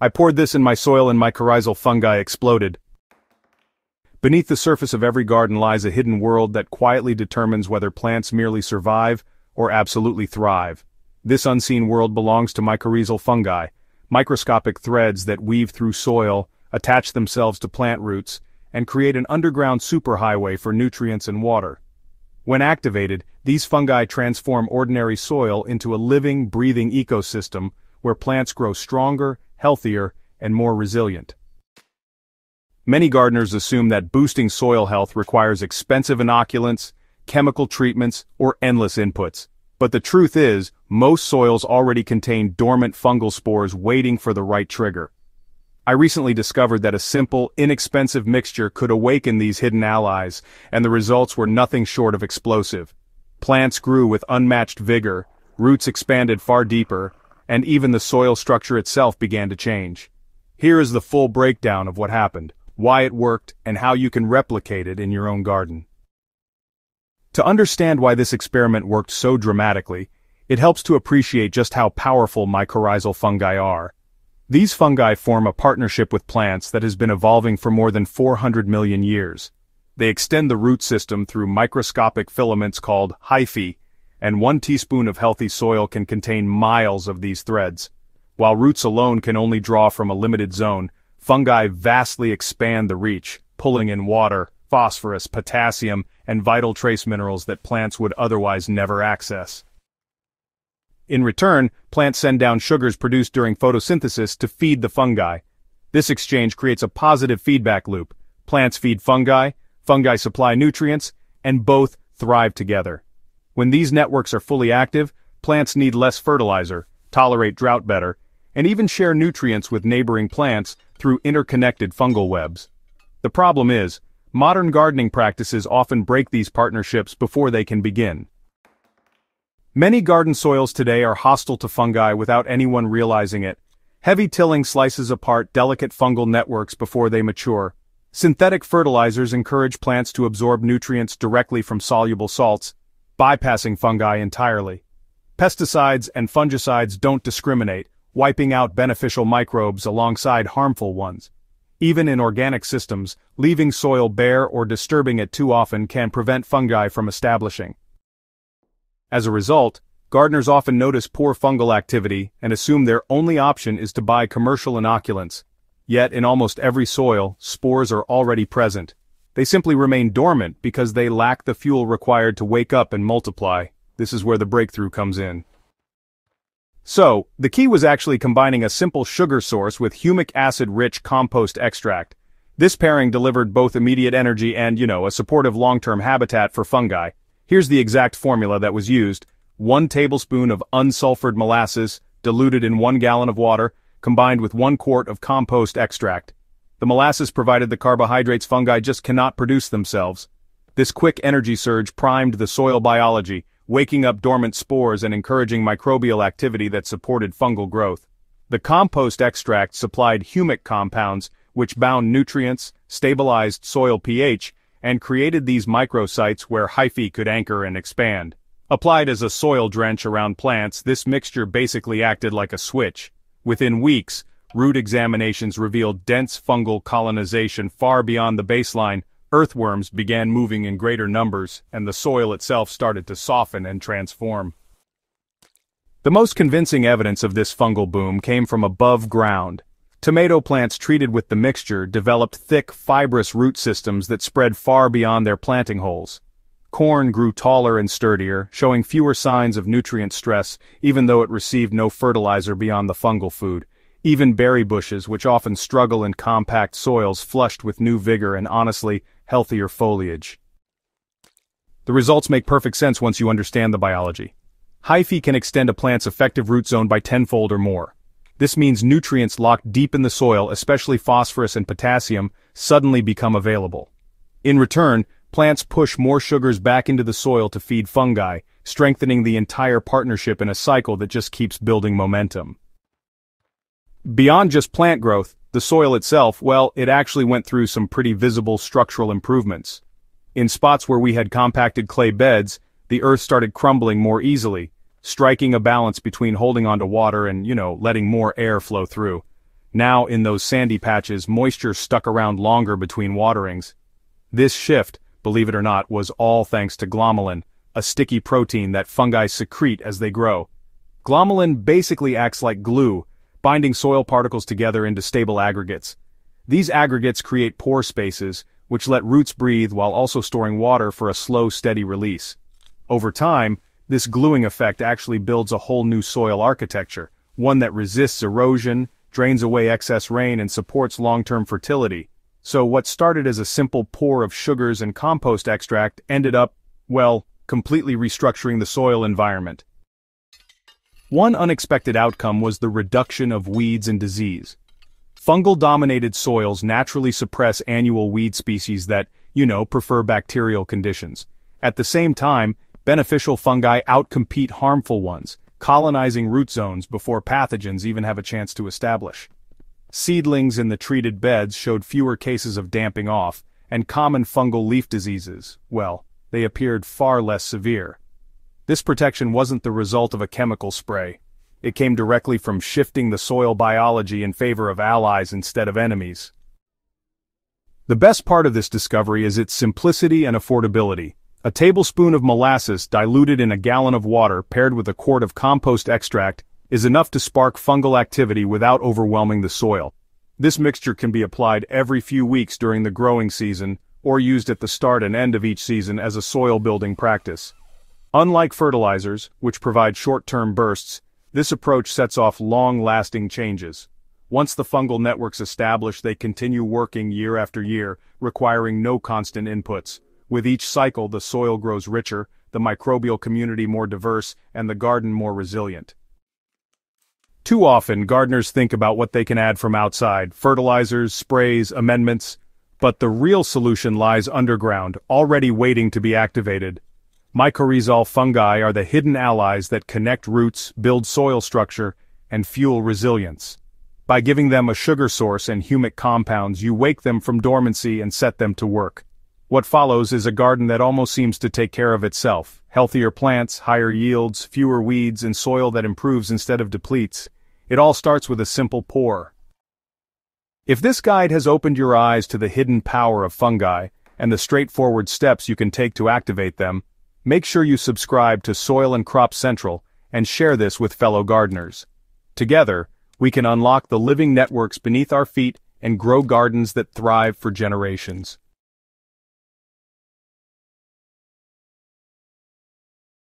I poured this in my soil and mycorrhizal fungi exploded. Beneath the surface of every garden lies a hidden world that quietly determines whether plants merely survive or absolutely thrive. This unseen world belongs to mycorrhizal fungi, microscopic threads that weave through soil, attach themselves to plant roots, and create an underground superhighway for nutrients and water. When activated, these fungi transform ordinary soil into a living, breathing ecosystem where plants grow stronger, healthier, and more resilient. Many gardeners assume that boosting soil health requires expensive inoculants, chemical treatments, or endless inputs. But the truth is, most soils already contain dormant fungal spores waiting for the right trigger. I recently discovered that a simple, inexpensive mixture could awaken these hidden allies, and the results were nothing short of explosive. Plants grew with unmatched vigor, roots expanded far deeper, and even the soil structure itself began to change. Here is the full breakdown of what happened, why it worked, and how you can replicate it in your own garden. To understand why this experiment worked so dramatically, it helps to appreciate just how powerful mycorrhizal fungi are. These fungi form a partnership with plants that has been evolving for more than 400 million years. They extend the root system through microscopic filaments called hyphae, and 1 teaspoon of healthy soil can contain miles of these threads. While roots alone can only draw from a limited zone, fungi vastly expand the reach, pulling in water, phosphorus, potassium, and vital trace minerals that plants would otherwise never access. In return, plants send down sugars produced during photosynthesis to feed the fungi. This exchange creates a positive feedback loop. Plants feed fungi, fungi supply nutrients, and both thrive together. When these networks are fully active, plants need less fertilizer, tolerate drought better, and even share nutrients with neighboring plants through interconnected fungal webs. The problem is, modern gardening practices often break these partnerships before they can begin. Many garden soils today are hostile to fungi without anyone realizing it. Heavy tilling slices apart delicate fungal networks before they mature. Synthetic fertilizers encourage plants to absorb nutrients directly from soluble salts, bypassing fungi entirely. Pesticides and fungicides don't discriminate, wiping out beneficial microbes alongside harmful ones. Even in organic systems, leaving soil bare or disturbing it too often can prevent fungi from establishing. As a result, gardeners often notice poor fungal activity and assume their only option is to buy commercial inoculants. Yet in almost every soil, spores are already present. They simply remain dormant because they lack the fuel required to wake up and multiply. This is where the breakthrough comes in. So, the key was actually combining a simple sugar source with humic acid-rich compost extract. This pairing delivered both immediate energy and, a supportive long-term habitat for fungi. Here's the exact formula that was used: 1 tablespoon of unsulfured molasses, diluted in 1 gallon of water, combined with 1 quart of compost extract. The molasses provided the carbohydrates fungi just cannot produce themselves. This quick energy surge primed the soil biology, waking up dormant spores and encouraging microbial activity that supported fungal growth. The compost extract supplied humic compounds, which bound nutrients, stabilized soil pH, and created these microsites where hyphae could anchor and expand. Applied as a soil drench around plants, this mixture basically acted like a switch. Within weeks, root examinations revealed dense fungal colonization far beyond the baseline. Earthworms began moving in greater numbers, and the soil itself started to soften and transform. The most convincing evidence of this fungal boom came from above ground. Tomato plants treated with the mixture developed thick, fibrous root systems that spread far beyond their planting holes. Corn grew taller and sturdier, showing fewer signs of nutrient stress, even though it received no fertilizer beyond the fungal food. Even berry bushes, which often struggle in compact soils, flushed with new vigor and, honestly, healthier foliage. The results make perfect sense once you understand the biology. Hyphae can extend a plant's effective root zone by 10-fold or more. This means nutrients locked deep in the soil, especially phosphorus and potassium, suddenly become available. In return, plants push more sugars back into the soil to feed fungi, strengthening the entire partnership in a cycle that just keeps building momentum. Beyond just plant growth, the soil itself, it actually went through some pretty visible structural improvements. In spots where we had compacted clay beds, the earth started crumbling more easily, striking a balance between holding onto water and, letting more air flow through. Now in those sandy patches, moisture stuck around longer between waterings. This shift, believe it or not, was all thanks to glomalin, a sticky protein that fungi secrete as they grow. Glomalin basically acts like glue, binding soil particles together into stable aggregates. These aggregates create pore spaces, which let roots breathe while also storing water for a slow, steady release. Over time, this gluing effect actually builds a whole new soil architecture, one that resists erosion, drains away excess rain, and supports long-term fertility. So what started as a simple pour of sugars and compost extract ended up, well, completely restructuring the soil environment. One unexpected outcome was the reduction of weeds and disease. Fungal-dominated soils naturally suppress annual weed species that, prefer bacterial conditions. At the same time, beneficial fungi outcompete harmful ones, colonizing root zones before pathogens even have a chance to establish. Seedlings in the treated beds showed fewer cases of damping off, and common fungal leaf diseases, well, they appeared far less severe. This protection wasn't the result of a chemical spray. It came directly from shifting the soil biology in favor of allies instead of enemies. The best part of this discovery is its simplicity and affordability. A tablespoon of molasses diluted in a gallon of water paired with a quart of compost extract is enough to spark fungal activity without overwhelming the soil. This mixture can be applied every few weeks during the growing season or used at the start and end of each season as a soil building practice. Unlike fertilizers, which provide short-term bursts, this approach sets off long-lasting changes. Once the fungal network's established, they continue working year after year, requiring no constant inputs. With each cycle, the soil grows richer, the microbial community more diverse, and the garden more resilient. Too often, gardeners think about what they can add from outside, fertilizers, sprays, amendments, but the real solution lies underground, already waiting to be activated. Mycorrhizal fungi are the hidden allies that connect roots, build soil structure, and fuel resilience. By giving them a sugar source and humic compounds, you wake them from dormancy and set them to work. What follows is a garden that almost seems to take care of itself. Healthier plants, higher yields, fewer weeds, and soil that improves instead of depletes. It all starts with a simple pour. If this guide has opened your eyes to the hidden power of fungi, and the straightforward steps you can take to activate them, make sure you subscribe to Soil and Crop Central, and share this with fellow gardeners. Together, we can unlock the living networks beneath our feet and grow gardens that thrive for generations.